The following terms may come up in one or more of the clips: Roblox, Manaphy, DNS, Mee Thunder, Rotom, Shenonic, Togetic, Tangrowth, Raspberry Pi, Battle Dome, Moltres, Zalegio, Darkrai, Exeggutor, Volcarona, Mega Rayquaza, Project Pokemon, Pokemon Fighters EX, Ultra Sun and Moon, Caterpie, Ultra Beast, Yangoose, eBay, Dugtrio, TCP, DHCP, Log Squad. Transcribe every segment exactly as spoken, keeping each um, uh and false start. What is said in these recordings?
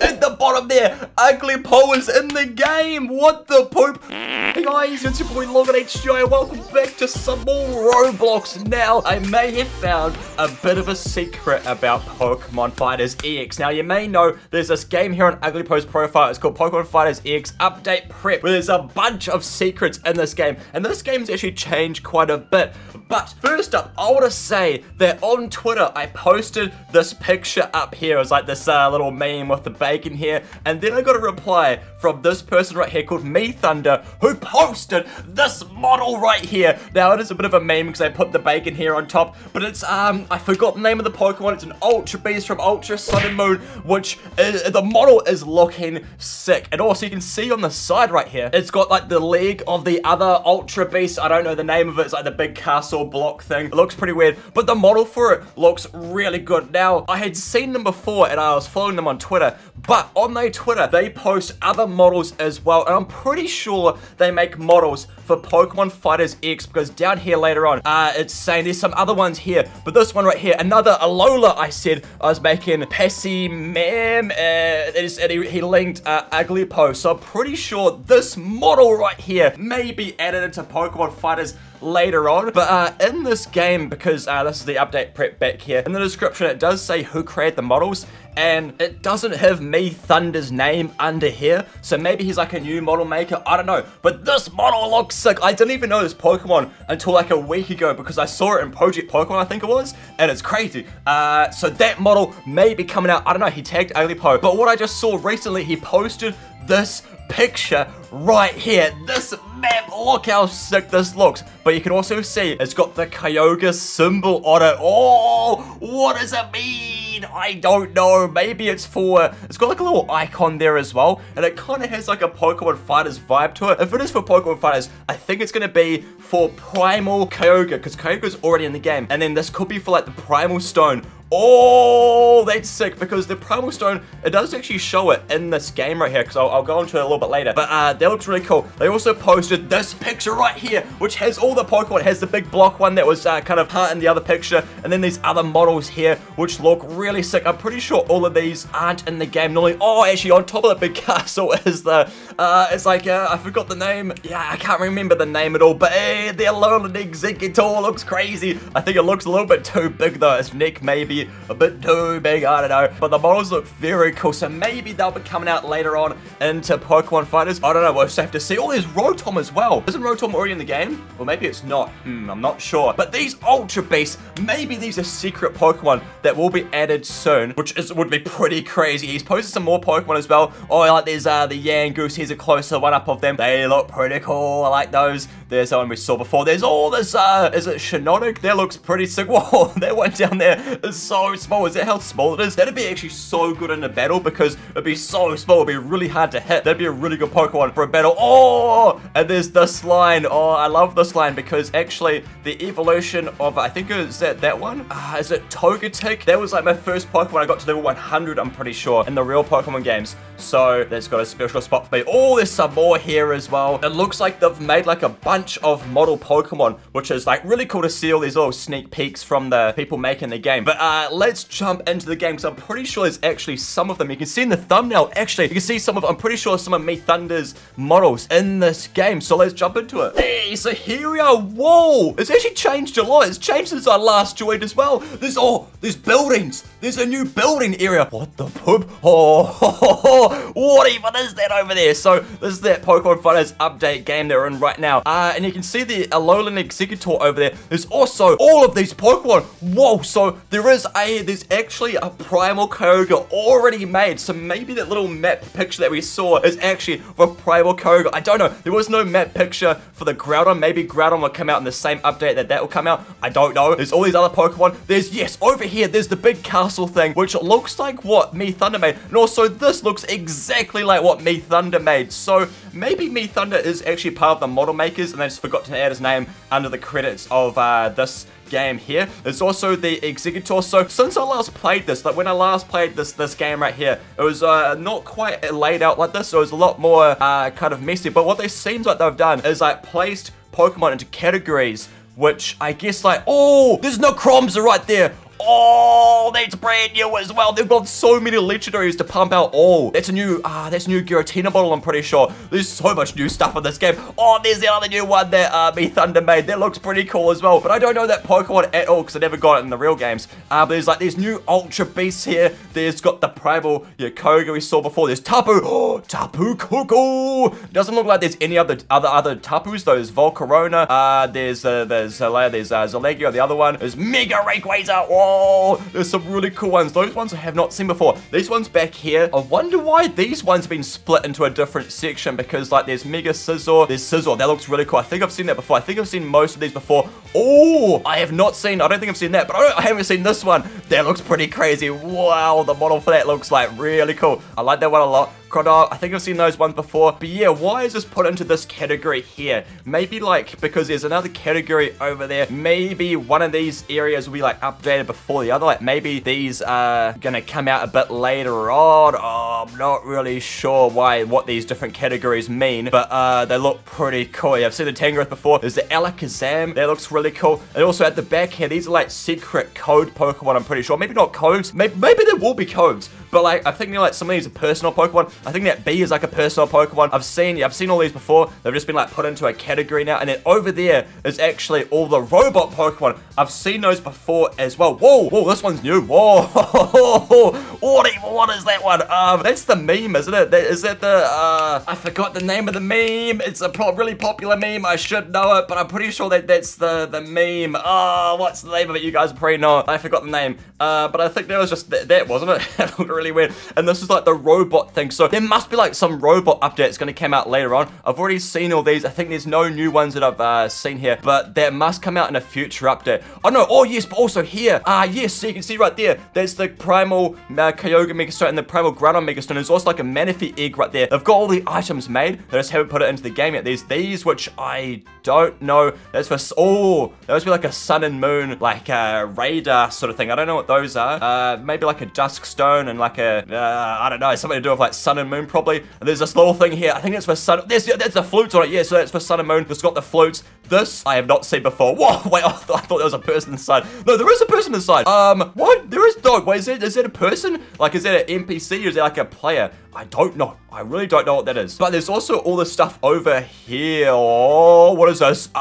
at the bottom there. UglyPoe is in the game. What the poop? Hey guys, it's your boy LOGinHDi. Welcome back to some more Roblox. Now, I may have found a bit of a secret about Pokemon Fighters E X. Now, you may know there's this game here on UglyPoe's profile. It's called Pokemon Fighters E X Update Prep, where there's a bunch of secrets in this game. And this game's actually changed quite a bit. But first up, I want to say that on Twitter, I posted this picture up here. It was like this uh, little meme with the bacon here. And then I got a reply from this person right here called Mee Thunder, who posted this model right here. Now, it is a bit of a meme because I put the bacon here on top. But it's, um, I forgot the name of the Pokemon. It's an Ultra Beast from Ultra Sun and Moon, which is, the model is looking sick. And also, you can see on the side right here, it's got like the leg of the other Ultra Beast. I don't know the name of it. It's like the big castle block thing. It looks pretty weird, but the model for it looks really good. Now, I had seen them before and I was following them on Twitter, but on their Twitter, they post other models as well, and I'm pretty sure they make models for Pokemon Fighters X, because down here later on, uh, it's saying there's some other ones here, but this one right here, another Alola, I said I was making Pessimam, uh, and he, he linked uh, UglyPoe, so I'm pretty sure this model right here may be added into Pokemon Fighters later on, but uh, in this game, because uh, this is the update prep back here, in the description it does say who created the models, and it doesn't have Mee Thunder's name under here, so maybe he's like a new model maker, I don't know, but this model looks sick. I didn't even know this Pokemon until like a week ago, because I saw it in Project Pokemon, I think it was, and it's crazy. Uh, so that model may be coming out, I don't know, he tagged UglyPoe, but what I just saw recently, he posted this picture right here, this map, look how sick this looks. But you can also see it's got the Kyogre symbol on it. Oh, what does it mean? I don't know. Maybe it's for, it's got like a little icon there as well, and it kind of has like a Pokemon Fighters vibe to it. If it is for Pokemon Fighters, I think it's going to be for Primal Kyogre, because Kyogre's already in the game, and then this could be for like the Primal Stone. Oh, that's sick, because the Primal Stone, it does actually show it in this game right here, because I'll, I'll go into it a little bit later. But uh, that looks really cool. They also posted this picture right here, which has all the Pokemon. It has the big block one that was uh, kind of hurt in the other picture, and then these other models here, which look really sick. I'm pretty sure all of these aren't in the game normally. Oh, actually, on top of the big castle is the, uh, it's like, uh, I forgot the name. Yeah, I can't remember the name at all, but hey, the Alolan Exeggutor looks crazy. I think it looks a little bit too big, though. Its neck maybe a bit too big, I don't know, but the models look very cool, so maybe they'll be coming out later on into Pokemon Fighters. I don't know, we'll just have to see. Oh, there's Rotom as well. Isn't Rotom already in the game? Well, maybe it's not. Hmm, I'm not sure. But these Ultra Beasts, maybe these are secret Pokemon that will be added soon, which is, would be pretty crazy. He's posted some more Pokemon as well. Oh, like there's uh, the Yangoose. Here's a closer one up of them. They look pretty cool. I like those. There's the one we saw before. There's all this, uh, is it Shenonic? That looks pretty sick. Whoa, that one down there is so small. Is that how small it is? That'd be actually so good in a battle, because it'd be so small, it'd be really hard to hit. That'd be a really good Pokemon for a battle. Oh, and there's this line. Oh, I love this line, because actually the evolution of, I think it's that, that one? Uh, is it Togetic? That was like my first Pokemon. I got to level one hundred, I'm pretty sure, in the real Pokemon games. So that's got a special spot for me. Oh, there's some more here as well. It looks like they've made like a bunch of model Pokemon, which is like really cool to see all these little sneak peeks from the people making the game. But Uh, let's jump into the game, because I'm pretty sure there's actually some of them. You can see in the thumbnail, actually, you can see some of, I'm pretty sure some of Mee Thunder's models in this game. So let's jump into it. Hey, so here we are. Whoa! It's actually changed a lot. It's changed since I last joined as well. There's, oh, there's buildings. There's a new building area. What the poop? Oh, ho, ho, ho. What even is that over there? So this is that Pokemon Fighters update game they're in right now. Uh, and you can see the Alolan Exeggutor over there. There's also all of these Pokemon. Whoa, so there is a, there's actually a Primal Kyogre already made, so maybe that little map picture that we saw is actually for Primal Kyogre. I don't know, there was no map picture for the Groudon. Maybe Groudon will come out in the same update that that will come out, I don't know. There's all these other Pokemon. There's, yes, over here, there's the big castle thing, which looks like what Mee Thunder made, and also this looks exactly like what Mee Thunder made, so maybe Mee Thunder is actually part of the model makers, and they just forgot to add his name under the credits of uh, this game here. There's also the Exeggutor. So since I last played this, like when I last played this this game right here, it was uh, not quite laid out like this, so it was a lot more uh, kind of messy, but what they seems like they've done is like placed Pokemon into categories, which I guess like, oh, there's no Necrozma right there. Oh, that's brand new as well. They've got so many legendaries to pump out. Oh, that's a new, ah, uh, that's a new Giratina bottle, I'm pretty sure. There's so much new stuff in this game. Oh, there's the other new one that uh, Mee Thunder made. That looks pretty cool as well. But I don't know that Pokemon at all because I never got it in the real games. Uh, but there's like, there's new Ultra Beasts here. There's got the Primal yeah, Kyogre we saw before. There's Tapu. Oh, Tapu Cuckoo. Doesn't look like there's any other other other Tapus though. There's Volcarona. Uh, there's uh, there's uh, there's uh, Zalegio, the other one. There's Mega Rayquaza. Oh, there's some really cool ones. Those ones I have not seen before. These ones back here. I wonder why these ones have been split into a different section because like there's Mega Scizor. There's Scizor. That looks really cool. I think I've seen that before. I think I've seen most of these before. Oh, I have not seen. I don't think I've seen that, but I, don't, I haven't seen this one. That looks pretty crazy. Wow, the model for that looks like really cool. I like that one a lot. Crocodile, I think I've seen those ones before. But yeah, why is this put into this category here? Maybe like, because there's another category over there. Maybe one of these areas will be like updated before the other. Like maybe these are gonna come out a bit later on. Oh, I'm not really sure why, what these different categories mean. But uh, they look pretty cool. Yeah, I've seen the Tangrowth before. There's the Alakazam. That looks really cool. And also at the back here, these are like secret code Pokemon, I'm pretty sure. Maybe not codes. Maybe, maybe there will be codes. But like, I think they're like, some of these are personal Pokemon. I think that B is like a personal Pokemon. I've seen, yeah, I've seen all these before. They've just been like put into a category now. And then over there is actually all the robot Pokemon. I've seen those before as well. Whoa, whoa, this one's new. Whoa, what even, what is that one? Um, that's the meme, isn't it? That, is that the, uh, I forgot the name of the meme. It's a pro really popular meme. I should know it, but I'm pretty sure that that's the, the meme. Oh, what's the name of it? You guys probably know it. I forgot the name. Uh, but I think that was just, that, that wasn't it? That looked really weird. And this is like the robot thing. So there must be like some robot update that's gonna come out later on. I've already seen all these. I think there's no new ones that I've uh, seen here, but that must come out in a future update. Oh no, oh yes, but also here. Ah, uh, yes, so you can see right there. That's the Primal uh, Kyogre Megastone and the Primal Groudon Megastone. There's also like a Manaphy egg right there. They've got all the items made. They just haven't put it into the game yet. There's these, which I don't know. That's for, oh, that must be like a Sun and Moon, like a uh, radar sort of thing. I don't know what those are. Uh, maybe like a Dusk Stone and like a, uh, I don't know, something to do with like Sun and Moon probably. And there's this little thing here. I think it's for Sun. There's, there's the flutes on it. Yeah, so that's for Sun and Moon. It's got the flutes. This I have not seen before. Whoa, wait, I, th I thought there was a person inside. No, there is a person inside. Um, what? There is no, wait, is it, is it a person? Like, is that an N P C or is that like a player? I don't know. I really don't know what that is. But there's also all this stuff over here. Oh, what is this? Um,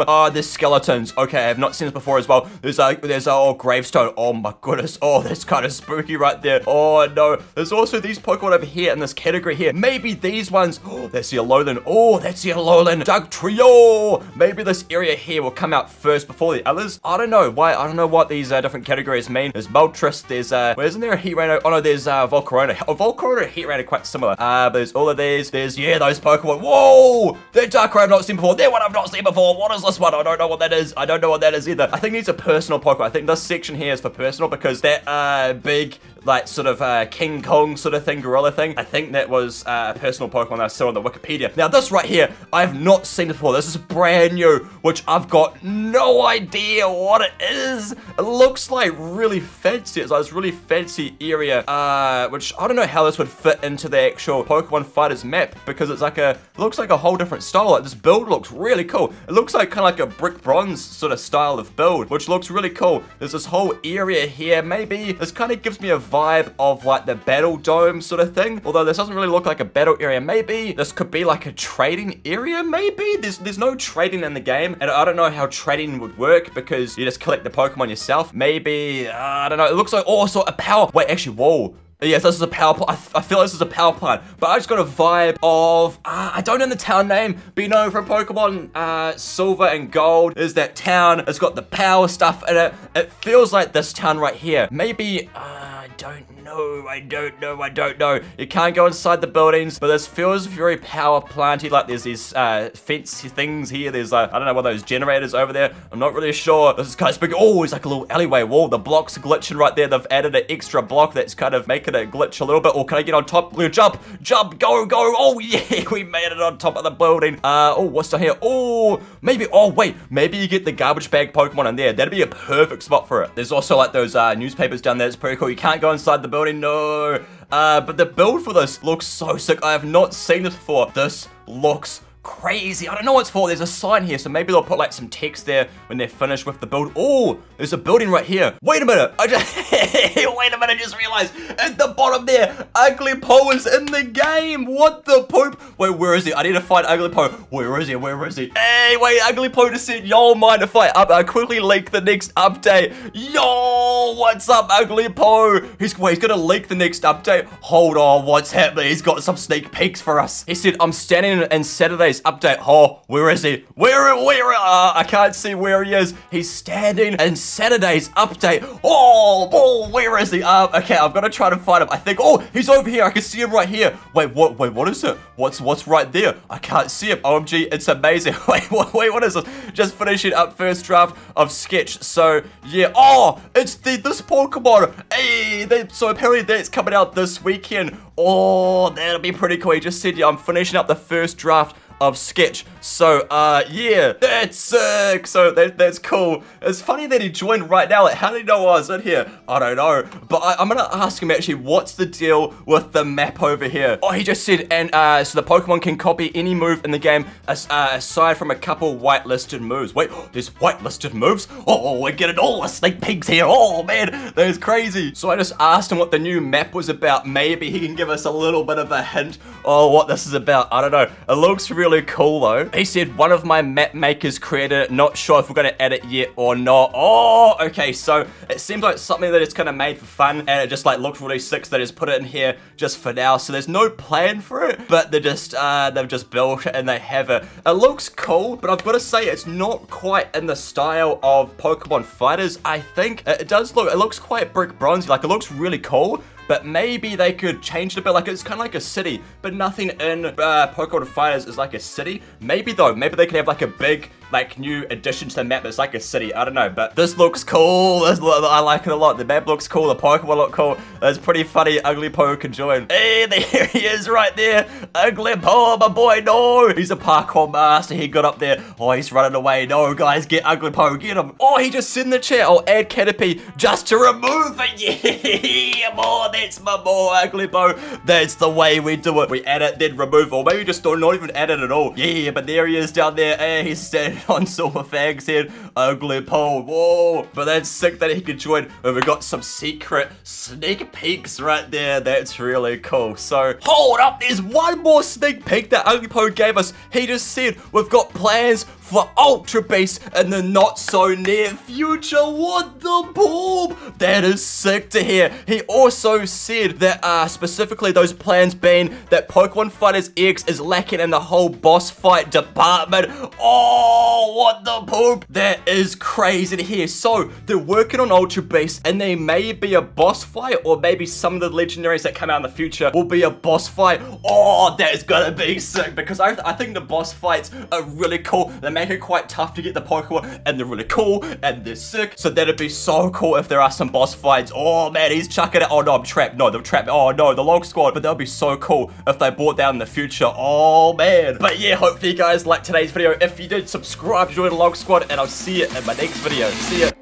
ah, uh, there's skeletons. Okay, I have not seen this before as well. There's a, there's a oh, gravestone. Oh my goodness. Oh, that's kind of spooky right there. Oh no. There's also these Pokemon over here in this category here. Maybe these ones. Oh, that's the Alolan. Oh, that's the Alolan. Dugtrio. Maybe this area here will come out first before the others. I don't know why. I don't know what these uh, different categories mean. There's Moltres. There's uh, well, isn't there a Heatran? Oh no, there's uh, Volcarona. Oh, Volcarona and Heatran are quite similar. Uh, but there's all of these. There's yeah, those Pokemon. Whoa, that Darkrai I've not seen before. That one I've not seen before. What is this one? I don't know what that is. I don't know what that is either. I think these are personal Pokemon. I think this section here is for personal because that uh big like sort of uh, King Kong sort of thing, gorilla thing. I think that was uh, a personal Pokemon that I saw on the Wikipedia. Now this right here, I've not seen before. This is brand new, which I've got no idea what it is. It looks like really fancy. It's like this really fancy area, uh, which I don't know how this would fit into the actual Pokemon Fighters map because it's like a, looks like a whole different style. Like this build looks really cool. It looks like kind of like a brick bronze sort of style of build, which looks really cool. There's this whole area here. Maybe this kind of gives me a vibe Vibe of like the battle dome sort of thing, although this doesn't really look like a battle area. Maybe this could be like a trading area. Maybe there's there's no trading in the game, and I don't know how trading would work because you just collect the Pokemon yourself. Maybe uh, I don't know. It looks like also a power. Wait, actually, whoa. Yes, this is a power plant. I, th I feel this is a power plant, but I just got a vibe of, uh, I don't know the town name, but you know, from Pokemon uh, Silver and Gold, there's that town, it's got the power stuff in it. It feels like this town right here. Maybe, uh, I don't know, I don't know, I don't know. You can't go inside the buildings, but this feels very power planty, like there's these uh, fancy things here. There's, uh, I don't know, one of those generators over there. I'm not really sure. This is kind of spooky. Oh, it's like a little alleyway wall. The blocks are glitching right there. They've added an extra block that's kind of making it glitch a little bit. Or can I get on top? Jump, jump, go, go. Oh yeah, we made it on top of the building. Uh, oh, what's down here? Oh, maybe, oh wait, maybe you get the garbage bag Pokemon in there. That'd be a perfect spot for it. There's also like those uh, newspapers down there. It's pretty cool. You can't go inside the building, no. Uh, but the build for this looks so sick. I have not seen this before. This looks crazy. I don't know what it's for. There's a sign here, so maybe they'll put like some text there when they're finished with the build. Oh, There's a building right here. Wait a minute. I just wait a minute. I just realized at the bottom there, UglyPoe is in the game. What the poop? Wait, where is he? I need to find UglyPoe. Where is he? Where is he? Hey, wait, UglyPoe just said, y'all mind if I up? I quickly leak the next update. Yo, what's up, UglyPoe? He's wait, he's gonna leak the next update. Hold on, what's happening? He's got some sneak peeks for us. He said, I'm standing in Saturday's update. Oh, where is he? Where? Where? Uh, I can't see where he is. He's standing in Saturday's update. Oh, oh, where is he? Um, okay, I'm gonna try to find him. I think. Oh, he's over here. I can see him right here. Wait, what? Wait, what is it? What's what's right there? I can't see him. O M G, it's amazing. Wait, what? Wait, what is this? Just finishing up first draft of sketch. So yeah. Oh, it's the this Pokemon. Hey, they, so apparently that's coming out this weekend. Oh, that'll be pretty cool. He just said, yeah, I'm finishing up the first draft of sketch. So uh yeah, that's sick. Uh, so that, that's cool. It's funny that he joined right now. Like, how did he know I was in here? I don't know, but I, I'm gonna ask him actually what's the deal with the map over here. Oh, he just said and uh so the Pokemon can copy any move in the game as, uh, aside from a couple whitelisted moves. Wait, there's whitelisted moves? Oh, we're getting all the sneak peeks here. Oh man, that is crazy. So I just asked him what the new map was about. Maybe he can give us a little bit of a hint. Oh, what this is about, I don't know. It looks really really cool though. He said one of my map makers created it. Not sure if we're gonna add it yet or not. Oh, okay. So it seems like something that it's kind of made for fun, and it just like looked really sick. So they just put it in here just for now. So there's no plan for it, but they just uh, they've just built it and they have it. It looks cool, but I've got to say it's not quite in the style of Pokemon Fighters. I think it does look. It looks quite brick bronzy. Like it looks really cool. But maybe they could change it a bit. Like, it's kind of like a city, but nothing in uh, Pokemon Fighters is like a city. Maybe, though, maybe they could have, like, a big, like, new addition to the map that's like a city. I don't know, but this looks cool. This lo I like it a lot. The map looks cool. The Pokemon look cool. It's pretty funny. UglyPoe can join. Hey, there he is right there. UglyPoe, my boy, no. He's a parkour master. He got up there. Oh, he's running away. No, guys, get UglyPoe. Get him. Oh, he just sent the chair. Oh, add Caterpie just to remove it. Yeah, boy. That's my boy, UglyPoe. That's the way we do it. We add it, then remove, or maybe just don't not even add it at all. Yeah, but there he is down there. Hey, he's standing on Silverfang's head. UglyPoe. Whoa. But that's sick that he could join. And we got some secret sneak peeks right there. That's really cool. So hold up, there's one more sneak peek that UglyPoe gave us. He just said we've got plans for Ultra Beast in the not so near future. What the boob? That is sick to hear. He also said that uh, specifically those plans being that Pokemon Fighters X is lacking in the whole boss fight department. Oh, what the poop? That is crazy to hear. So they're working on Ultra Beast, and there may be a boss fight, or maybe some of the legendaries that come out in the future will be a boss fight. Oh, that is gonna be sick, because I, I think the boss fights are really cool. They make it quite tough to get the Pokemon, and they're really cool, and they're sick. So that'd be so cool if there are some boss fights. Oh man, he's chucking it. Oh no, I'm trapped. No, they're trapped. Oh no, the Log Squad. But that would be so cool if they brought that in the future. Oh man. But yeah, hopefully you guys liked today's video. If you did, subscribe, join the Log Squad, and I'll see you in my next video. See ya.